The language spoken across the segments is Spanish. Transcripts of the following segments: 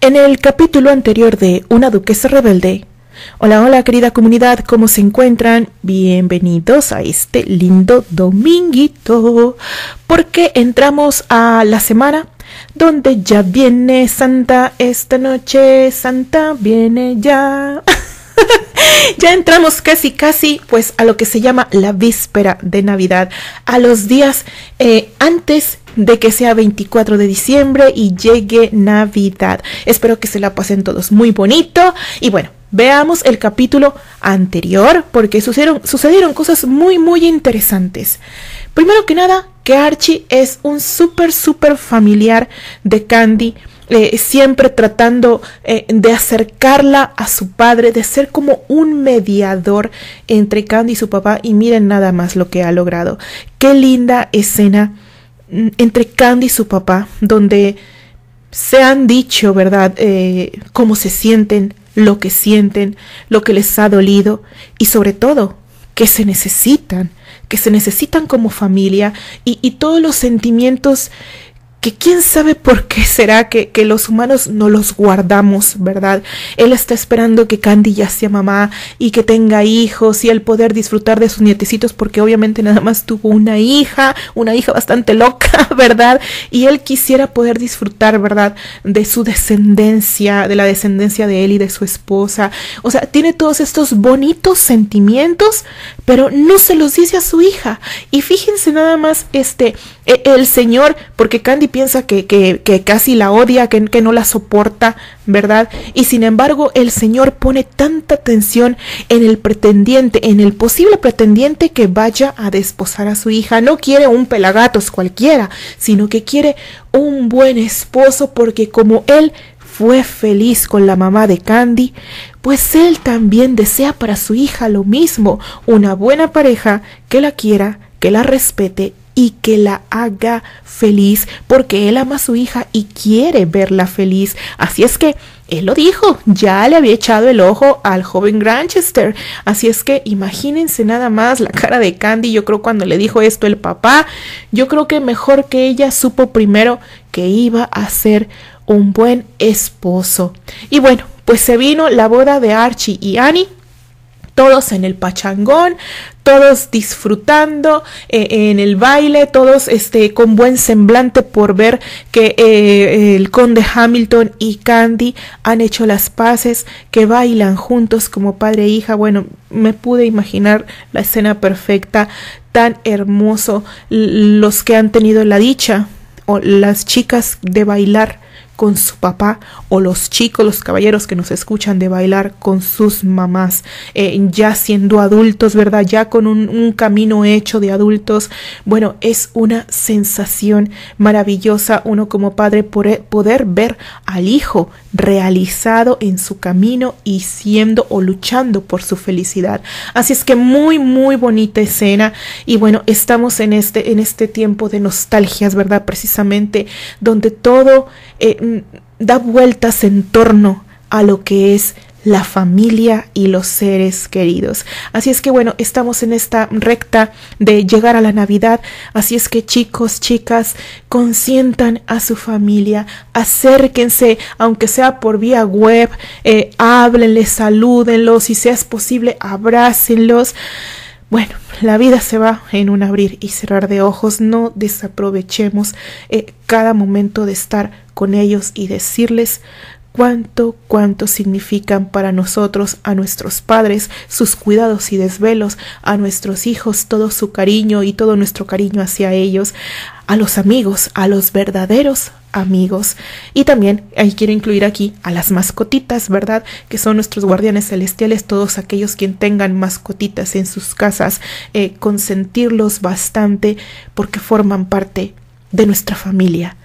En el capítulo anterior de Una Duquesa Rebelde. Hola, hola querida comunidad, ¿cómo se encuentran? Bienvenidos a este lindo dominguito, porque entramos a la semana donde ya viene Santa. Esta noche Santa viene ya. Ya entramos casi casi pues a lo que se llama la víspera de Navidad, a los días antes de que sea 24 de diciembre y llegue Navidad. Espero que se la pasen todos muy bonito. Y bueno, veamos el capítulo anterior porque sucedieron cosas muy muy interesantes. Primero que nada, que Archie es un súper familiar de Candy, siempre tratando de acercarla a su padre, de ser como un mediador entre Candy y su papá. Y miren nada más lo que ha logrado. Qué linda escena entre Candy y su papá, donde se han dicho, ¿verdad?, cómo se sienten, lo que les ha dolido y sobre todo que se necesitan, como familia y todos los sentimientos que quién sabe por qué será que los humanos no los guardamos, ¿verdad? Él está esperando que Candy ya sea mamá y que tenga hijos y el poder disfrutar de sus nietecitos, porque obviamente nada más tuvo una hija bastante loca, ¿verdad? Y él quisiera poder disfrutar, ¿verdad?, de su descendencia, de la descendencia de él y de su esposa. O sea, tiene todos estos bonitos sentimientos, pero no se los dice a su hija. Y fíjense nada más, el señor, porque Candy piensa que casi la odia, que no la soporta, ¿verdad? Y sin embargo, el señor pone tanta atención en el pretendiente, en el posible pretendiente que vaya a desposar a su hija. No quiere un pelagatos cualquiera, sino que quiere un buen esposo, porque como él fue feliz con la mamá de Candy, pues él también desea para su hija lo mismo, una buena pareja que la quiera, que la respete y que la haga feliz, porque él ama a su hija y quiere verla feliz. Así es que él lo dijo, ya le había echado el ojo al joven Granchester. Así es que imagínense nada más la cara de Candy, yo creo, cuando le dijo esto el papá. Yo creo que mejor que ella supo primero que iba a ser un buen esposo. Y bueno, pues se vino la boda de Archie y Annie, todos en el pachangón, todos disfrutando en el baile, todos con buen semblante por ver que el conde Hamilton y Candy han hecho las paces, que bailan juntos como padre e hija. Bueno, me pude imaginar la escena perfecta, tan hermoso, los que han tenido la dicha, o las chicas, de bailar con su papá, o los chicos, los caballeros que nos escuchan, de bailar con sus mamás, ya siendo adultos, ¿verdad?, ya con un camino hecho de adultos. Bueno, es una sensación maravillosa, uno como padre poder ver al hijo realizado en su camino y siendo o luchando por su felicidad. Así es que muy bonita escena. Y bueno, estamos en este tiempo de nostalgias, ¿verdad?, precisamente, donde todo da vueltas en torno a lo que es la familia y los seres queridos. Así es que bueno, estamos en esta recta de llegar a la Navidad. Así es que chicos, chicas, consientan a su familia, acérquense, aunque sea por vía web, háblenles, salúdenlos, y si es posible, abrácenlos. Bueno, la vida se va en un abrir y cerrar de ojos. No desaprovechemos cada momento de estar con ellos y decirles cuánto significan para nosotros, a nuestros padres, sus cuidados y desvelos, a nuestros hijos, todo su cariño y todo nuestro cariño hacia ellos, a los amigos, a los verdaderos amigos. Y también ahí quiero incluir aquí a las mascotitas, ¿verdad?, que son nuestros guardianes celestiales. Todos aquellos quien tengan mascotitas en sus casas, consentirlos bastante, porque forman parte de nuestra familia.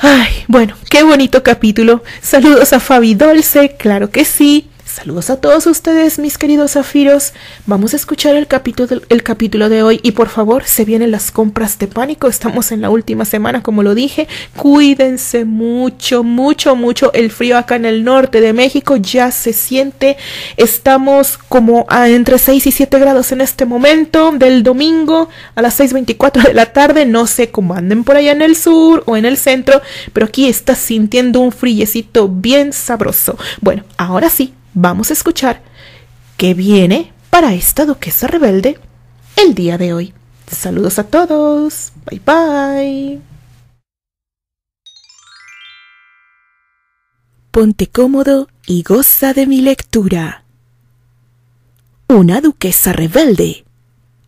Ay, bueno, qué bonito capítulo. Saludos a Fabi Dolce, claro que sí. Saludos a todos ustedes, mis queridos zafiros. Vamos a escuchar el capítulo de hoy y por favor, se vienen las compras de pánico. Estamos en la última semana, como lo dije. Cuídense mucho, mucho, mucho. El frío acá en el norte de México ya se siente. Estamos como a entre 6 y 7 grados en este momento. Del domingo a las 6:24 de la tarde. No sé cómo anden por allá en el sur o en el centro, pero aquí está sintiendo un frillecito bien sabroso. Bueno, ahora sí. Vamos a escuchar qué viene para esta duquesa rebelde el día de hoy. Saludos a todos. Bye bye. Ponte cómodo y goza de mi lectura. Una duquesa rebelde.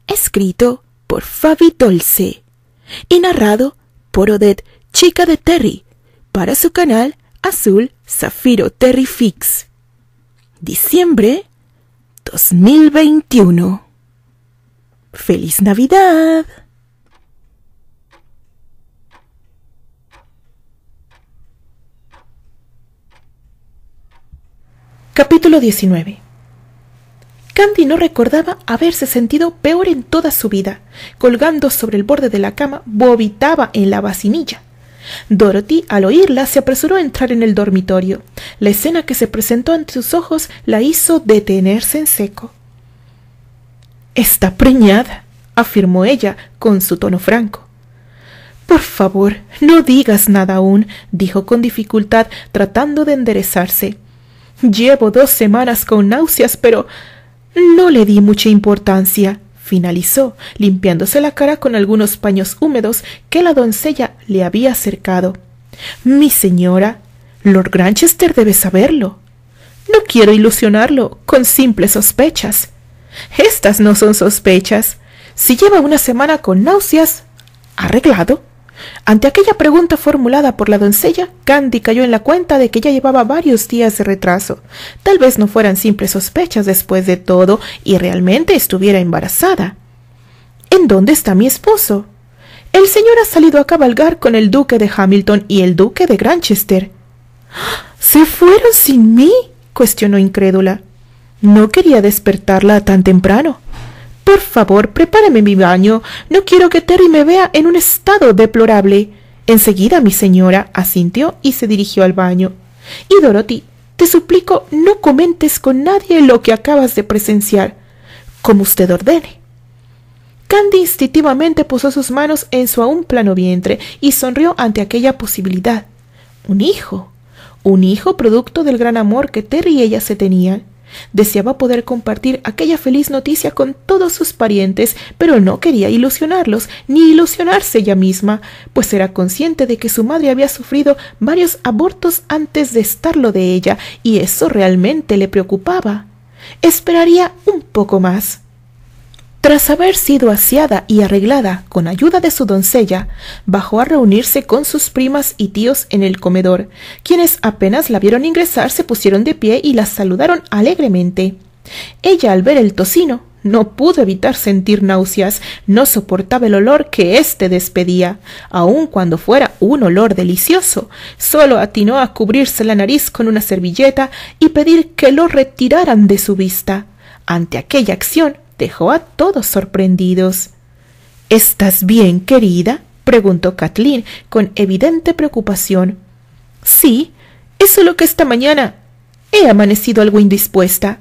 Escrito por Fabi Dolce y narrado por Odet Chica de Terry para su canal Azul Zafiro Terry Fix. Diciembre 2021. ¡Feliz Navidad! Capítulo 19. Candy no recordaba haberse sentido peor en toda su vida. Colgando sobre el borde de la cama, vomitaba en la vasinilla. Dorothy, al oírla, se apresuró a entrar en el dormitorio. La escena que se presentó ante sus ojos la hizo detenerse en seco. —Está preñada —afirmó ella con su tono franco. —Por favor, no digas nada aún —dijo con dificultad, tratando de enderezarse—. Llevo 2 semanas con náuseas, pero no le di mucha importancia. Finalizó, limpiándose la cara con algunos paños húmedos que la doncella le había acercado. —Mi señora, Lord Granchester debe saberlo. No quiero ilusionarlo con simples sospechas. Estas no son sospechas. Si lleva 1 semana con náuseas, arreglado. Ante aquella pregunta formulada por la doncella, Candy cayó en la cuenta de que ya llevaba varios días de retraso. Tal vez no fueran simples sospechas después de todo y realmente estuviera embarazada. —¿En dónde está mi esposo? —El señor ha salido a cabalgar con el duque de Hamilton y el duque de Granchester. —¿Se fueron sin mí? —cuestionó incrédula. —No quería despertarla tan temprano. Por favor, prepáreme mi baño. No quiero que Terry me vea en un estado deplorable. Enseguida mi señora asintió y se dirigió al baño. Y Dorothy, te suplico no comentes con nadie lo que acabas de presenciar. Como usted ordene. Candy instintivamente posó sus manos en su aún plano vientre y sonrió ante aquella posibilidad. Un hijo. Un hijo producto del gran amor que Terry y ella se tenían. Deseaba poder compartir aquella feliz noticia con todos sus parientes, pero no quería ilusionarlos, ni ilusionarse ella misma, pues era consciente de que su madre había sufrido varios abortos antes de estarlo de ella, y eso realmente le preocupaba. Esperaría un poco más. Tras haber sido aseada y arreglada con ayuda de su doncella, bajó a reunirse con sus primas y tíos en el comedor, quienes apenas la vieron ingresar se pusieron de pie y la saludaron alegremente. Ella, al ver el tocino, no pudo evitar sentir náuseas, no soportaba el olor que éste despedía, aun cuando fuera un olor delicioso. Solo atinó a cubrirse la nariz con una servilleta y pedir que lo retiraran de su vista. Ante aquella acción, dejó a todos sorprendidos. —¿Estás bien, querida? —preguntó Kathleen con evidente preocupación. —Sí, es solo que esta mañana he amanecido algo indispuesta.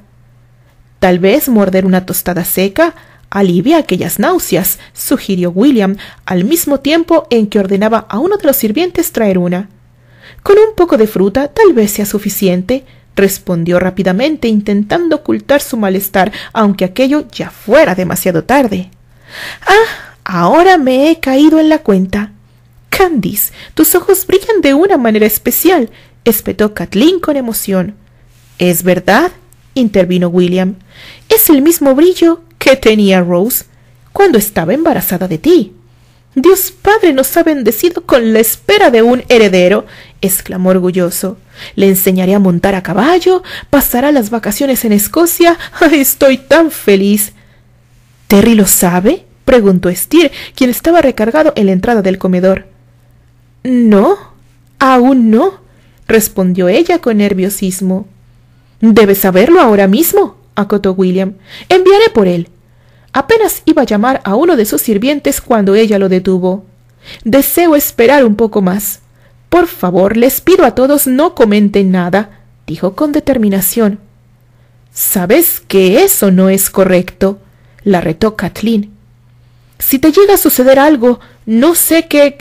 —Tal vez morder una tostada seca alivia aquellas náuseas —sugirió William, al mismo tiempo en que ordenaba a uno de los sirvientes traer una. —Con un poco de fruta tal vez sea suficiente —respondió rápidamente, intentando ocultar su malestar, aunque aquello ya fuera demasiado tarde. —¡Ah! Ahora me he caído en la cuenta. —Candice, tus ojos brillan de una manera especial —espetó Kathleen con emoción. —¿Es verdad? —intervino William—. Es el mismo brillo que tenía Rose cuando estaba embarazada de ti. —Dios Padre nos ha bendecido con la espera de un heredero —exclamó orgulloso—. Le enseñaré a montar a caballo, pasará las vacaciones en Escocia. Estoy tan feliz. —¿Terry lo sabe? —preguntó Stear, quien estaba recargado en la entrada del comedor. —No, aún no —respondió ella con nerviosismo. —Debes saberlo ahora mismo —acotó William—. Enviaré por él. Apenas iba a llamar a uno de sus sirvientes cuando ella lo detuvo. —Deseo esperar un poco más. Por favor, les pido a todos no comenten nada —dijo con determinación. —Sabes que eso no es correcto —la retó Kathleen—. Si te llega a suceder algo, no sé qué...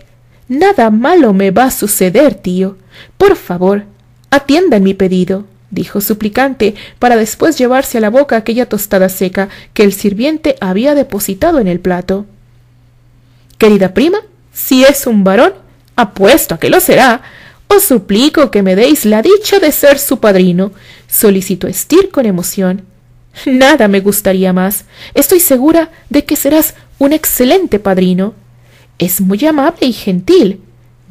Nada malo me va a suceder, tío. Por favor, atiendan mi pedido, dijo suplicante, para después llevarse a la boca aquella tostada seca que el sirviente había depositado en el plato. Querida prima, si es un varón, apuesto a que lo será, os suplico que me deis la dicha de ser su padrino, solicitó Stear con emoción. Nada me gustaría más. Estoy segura de que serás un excelente padrino. Es muy amable y gentil.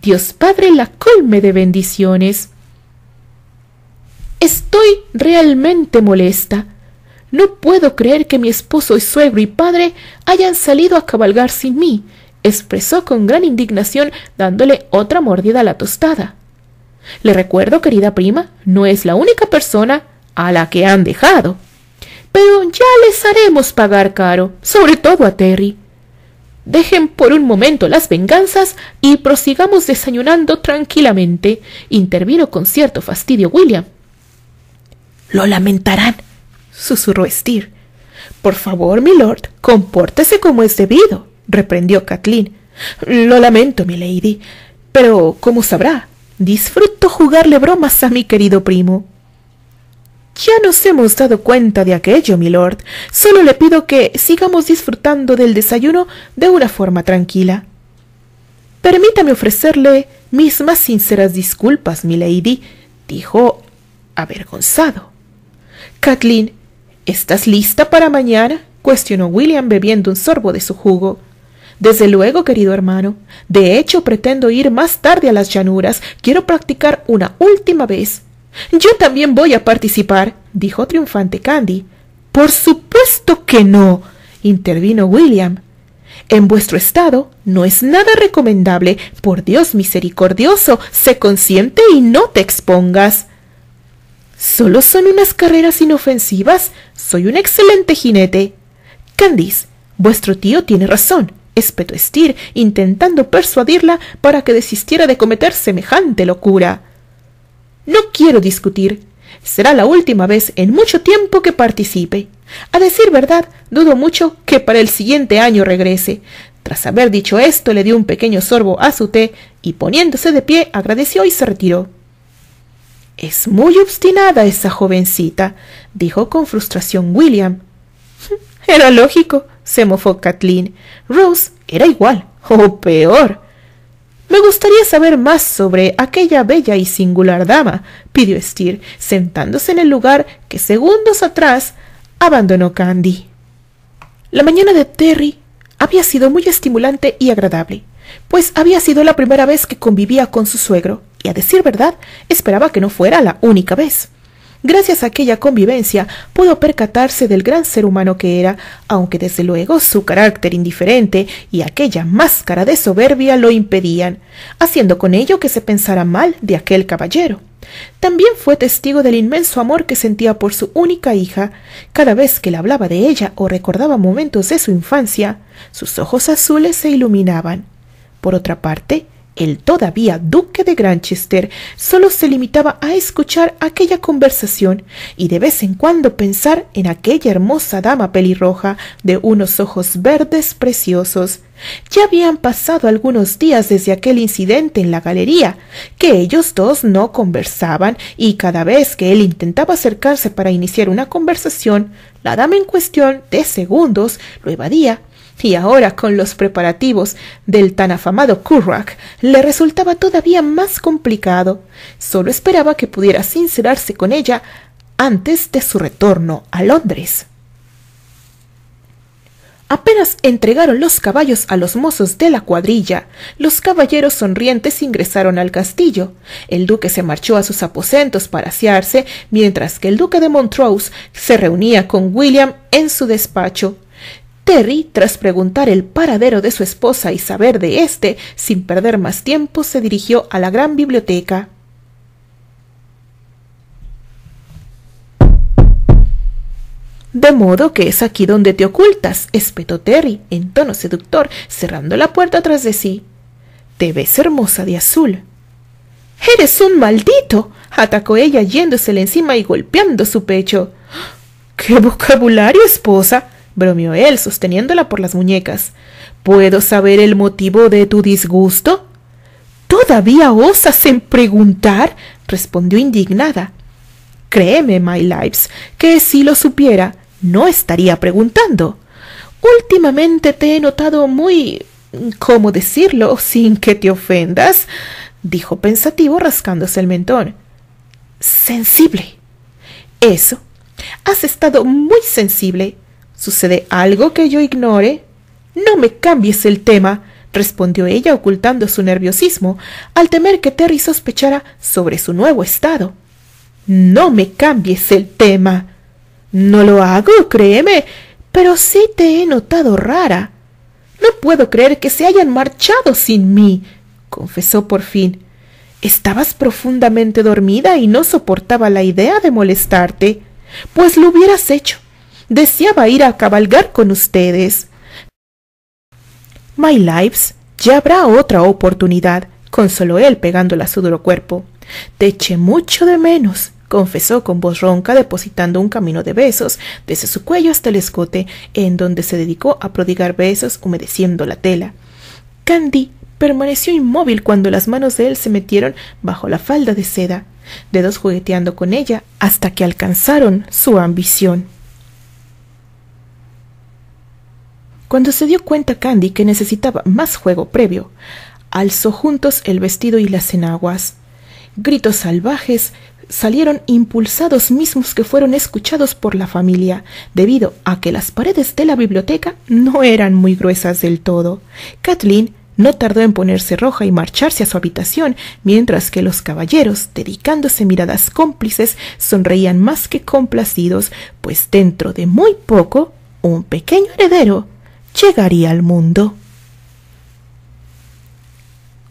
Dios Padre la colme de bendiciones. Estoy realmente molesta. No puedo creer que mi esposo y suegro y padre hayan salido a cabalgar sin mí, expresó con gran indignación dándole otra mordida a la tostada. Le recuerdo, querida prima, no es la única persona a la que han dejado. Pero ya les haremos pagar caro, sobre todo a Terry. Dejen por un momento las venganzas y prosigamos desayunando tranquilamente, intervino con cierto fastidio William. —Lo lamentarán —susurró Stear. —Por favor, milord, compórtese como es debido —reprendió Kathleen. —Lo lamento, milady, pero, como sabrá, disfruto jugarle bromas a mi querido primo. —Ya nos hemos dado cuenta de aquello, milord. Solo le pido que sigamos disfrutando del desayuno de una forma tranquila. —Permítame ofrecerle mis más sinceras disculpas, milady —dijo avergonzado. —Kathleen, ¿estás lista para mañana? —cuestionó William bebiendo un sorbo de su jugo. —Desde luego, querido hermano. De hecho, pretendo ir más tarde a las llanuras. Quiero practicar una última vez. —Yo también voy a participar —dijo triunfante Candy. —Por supuesto que no —intervino William—. En vuestro estado no es nada recomendable. Por Dios misericordioso, sé consciente y no te expongas. —Solo son unas carreras inofensivas. Soy un excelente jinete. —Candice, vuestro tío tiene razón —espetó Stear, intentando persuadirla para que desistiera de cometer semejante locura—. No quiero discutir. Será la última vez en mucho tiempo que participe. A decir verdad, dudo mucho que para el siguiente año regrese. Tras haber dicho esto, le dio un pequeño sorbo a su té y, poniéndose de pie, agradeció y se retiró. —Es muy obstinada esa jovencita —dijo con frustración William. —Era lógico —se mofó Kathleen—. Rose era igual, o peor. —Me gustaría saber más sobre aquella bella y singular dama —pidió Stear, sentándose en el lugar que segundos atrás abandonó Candy. La mañana de Terry había sido muy estimulante y agradable, pues había sido la primera vez que convivía con su suegro, y a decir verdad, esperaba que no fuera la única vez. Gracias a aquella convivencia pudo percatarse del gran ser humano que era, aunque desde luego su carácter indiferente y aquella máscara de soberbia lo impedían, haciendo con ello que se pensara mal de aquel caballero. También fue testigo del inmenso amor que sentía por su única hija. Cada vez que le hablaba de ella o recordaba momentos de su infancia, sus ojos azules se iluminaban. Por otra parte, el todavía duque de Granchester solo se limitaba a escuchar aquella conversación y de vez en cuando pensar en aquella hermosa dama pelirroja de unos ojos verdes preciosos. Ya habían pasado algunos días desde aquel incidente en la galería, que ellos dos no conversaban, y cada vez que él intentaba acercarse para iniciar una conversación, la dama en cuestión de segundos lo evadía. Y ahora, con los preparativos del tan afamado Curragh, le resultaba todavía más complicado. Solo esperaba que pudiera sincerarse con ella antes de su retorno a Londres. Apenas entregaron los caballos a los mozos de la cuadrilla, los caballeros sonrientes ingresaron al castillo. El duque se marchó a sus aposentos para asearse, mientras que el duque de Montrose se reunía con William en su despacho. Terry, tras preguntar el paradero de su esposa y saber de éste, sin perder más tiempo, se dirigió a la gran biblioteca. —De modo que es aquí donde te ocultas —espetó Terry en tono seductor, cerrando la puerta tras de sí—. Te ves hermosa de azul. —¡Eres un maldito! —atacó ella yéndosele encima y golpeando su pecho. —¡Qué vocabulario, esposa! —bromeó él, sosteniéndola por las muñecas—. ¿Puedo saber el motivo de tu disgusto? —¿Todavía osas en preguntar? —respondió indignada—. Créeme, my lives, que si lo supiera, no estaría preguntando. Últimamente te he notado muy... ¿cómo decirlo sin que te ofendas? —dijo pensativo, rascándose el mentón—. Sensible. Eso. Has estado muy sensible. ¿Sucede algo que yo ignore? —No me cambies el tema —respondió ella, ocultando su nerviosismo, al temer que Terry sospechara sobre su nuevo estado—. No me cambies el tema. —No lo hago, créeme, pero sí te he notado rara. —No puedo creer que se hayan marchado sin mí —confesó por fin—. Estabas profundamente dormida y no soportaba la idea de molestarte. Pues lo hubieras hecho. Deseaba ir a cabalgar con ustedes. —My lives, ya habrá otra oportunidad —consoló él, pegándola a su duro cuerpo—. Te eché mucho de menos —confesó con voz ronca, depositando un camino de besos desde su cuello hasta el escote, en donde se dedicó a prodigar besos humedeciendo la tela. Candy permaneció inmóvil cuando las manos de él se metieron bajo la falda de seda, dedos jugueteando con ella hasta que alcanzaron su ambición. Cuando se dio cuenta Candy que necesitaba más juego previo, alzó juntos el vestido y las enaguas. Gritos salvajes salieron, impulsados mismos que fueron escuchados por la familia, debido a que las paredes de la biblioteca no eran muy gruesas del todo. Kathleen no tardó en ponerse roja y marcharse a su habitación, mientras que los caballeros, dedicándose miradas cómplices, sonreían más que complacidos, pues dentro de muy poco un pequeño heredero llegaría al mundo.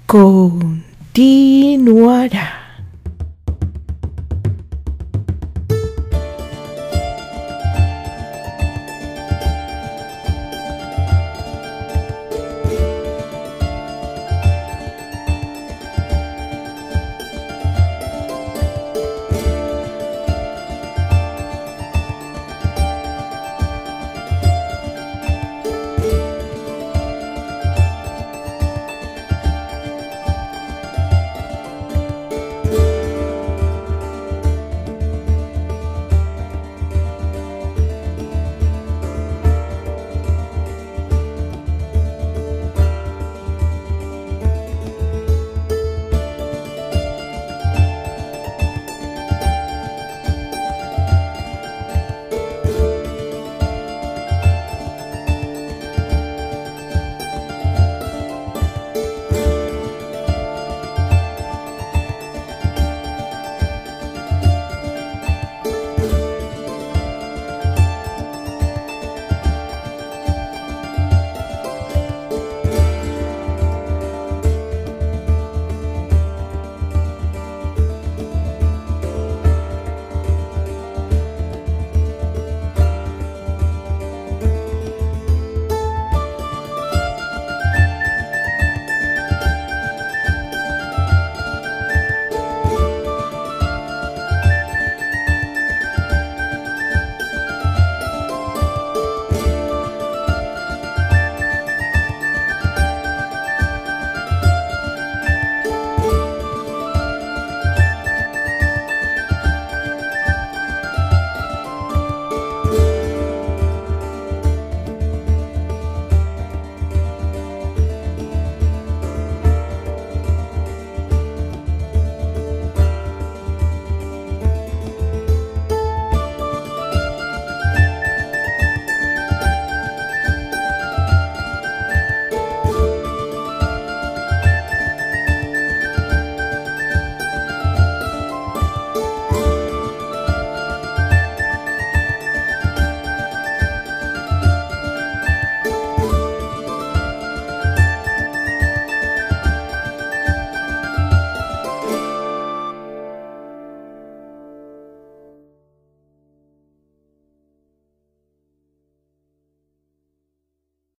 Continuará.